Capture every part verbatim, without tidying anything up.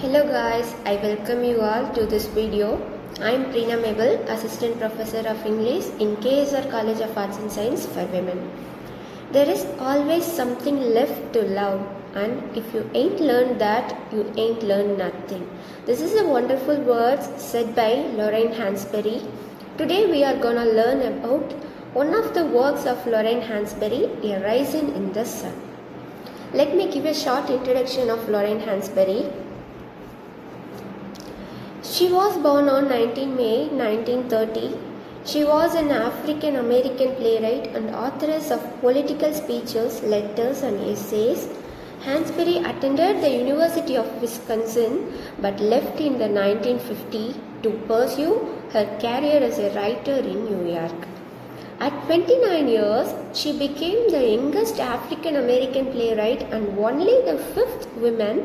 Hello guys, I welcome you all to this video. I am Preena Maybel, Assistant Professor of English in K S R College of Arts and Science for Women. There is always something left to love, and if you ain't learned that, you ain't learned nothing. This is a wonderful words said by Lorraine Hansberry. Today we are gonna learn about one of the works of Lorraine Hansberry, A Raisin in the Sun. Let me give a short introduction of Lorraine Hansberry. She was born on nineteenth May nineteen thirty. She was an African-American playwright and authoress of political speeches, letters and essays. Hansberry attended the University of Wisconsin but left in the nineteen fifty to pursue her career as a writer in New York. At twenty-nine years, she became the youngest African-American playwright and only the fifth woman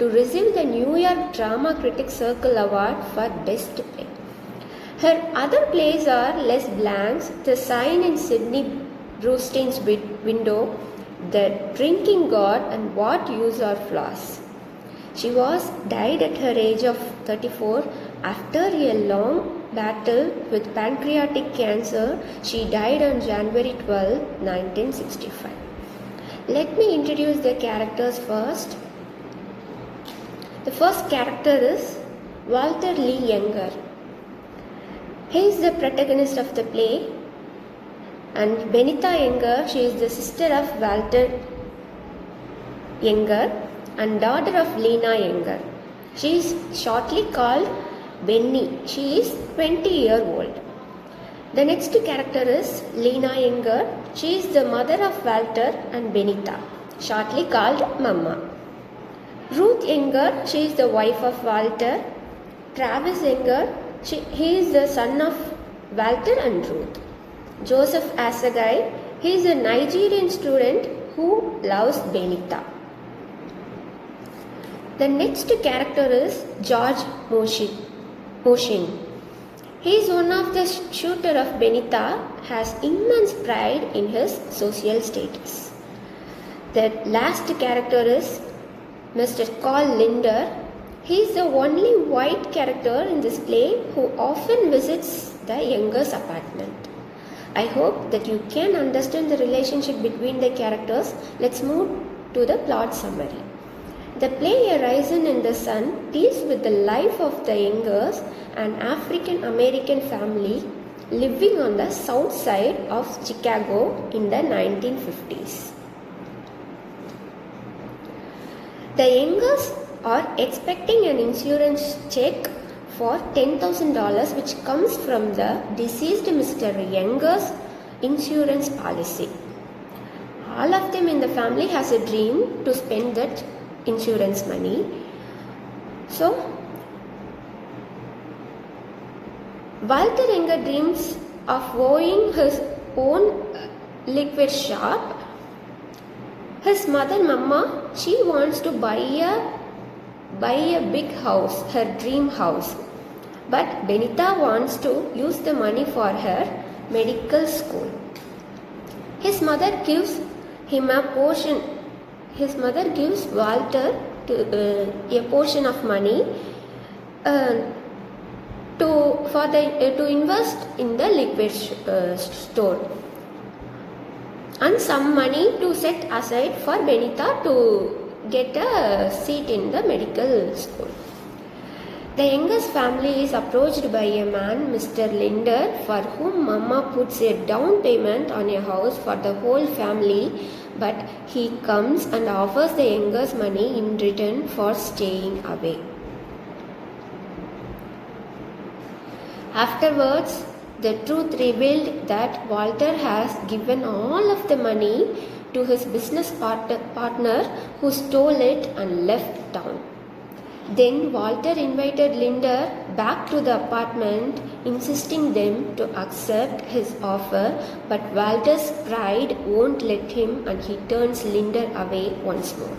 to receive the New York Drama Critics Circle Award for Best Play. Her other plays are Les Blancs, The Sign in Sidney Brustein's Window, The Drinking God and What Use or Floss. She was died at her age of thirty-four after a long battle with pancreatic cancer. She died on January twelfth, nineteen sixty-five. Let me introduce the characters first. The first character is Walter Lee Younger. He is the protagonist of the play, and Beneatha Younger, she is the sister of Walter Younger and daughter of Lena Younger. She is shortly called Benny. She is twenty year old. The next character is Lena Younger. She is the mother of Walter and Beneatha, shortly called Mama. Ruth Younger, she is the wife of Walter. Travis Younger, she, he is the son of Walter and Ruth. Joseph Asagai, he is a Nigerian student who loves Beneatha. The next character is George Moshi. He is one of the shooter of Beneatha, has immense pride in his social status. The last character is Mister Karl Lindner. He is the only white character in this play who often visits the Younger's apartment. I hope that you can understand the relationship between the characters. Let's move to the plot summary. The play A Raisin in the Sun deals with the life of the Youngers, an African-American family living on the south side of Chicago in the nineteen fifties. The Youngers are expecting an insurance check for ten thousand dollars which comes from the deceased Mister Younger's insurance policy. All of them in the family has a dream to spend that insurance money. So, Walter Younger dreams of owning his own liquor shop. His mother, Mama, she wants to buy a buy a big house, her dream house. But Beneatha wants to use the money for her medical school. His mother gives him a portion. His mother gives Walter to, uh, a portion of money uh, to for the uh, to invest in the liquor uh, store, and some money to set aside for Beneatha to get a seat in the medical school. The Younger's family is approached by a man, Mister Lindner, for whom Mama puts a down payment on a house for the whole family, but he comes and offers the Younger's money in return for staying away. Afterwards, the truth revealed that Walter has given all of the money to his business partner who stole it and left town. Then Walter invited Lindner back to the apartment, insisting them to accept his offer, but Walter's pride won't let him and he turns Lindner away once more.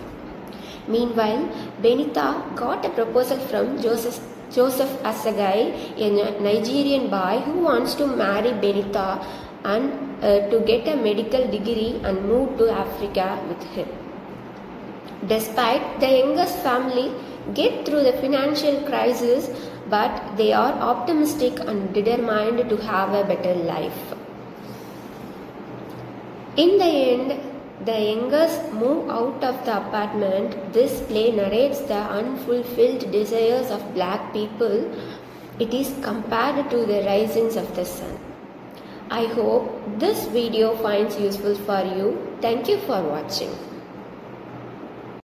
Meanwhile, Beneatha got a proposal from Joseph Joseph Asagai, a Nigerian boy who wants to marry Beneatha and uh, to get a medical degree and move to Africa with him. Despite the youngest family get through the financial crisis, but they are optimistic and determined to have a better life. In the end, the youngest move out of the apartment. This play narrates the unfulfilled desires of black people. It is compared to the risings of the sun. I hope this video finds useful for you. Thank you for watching.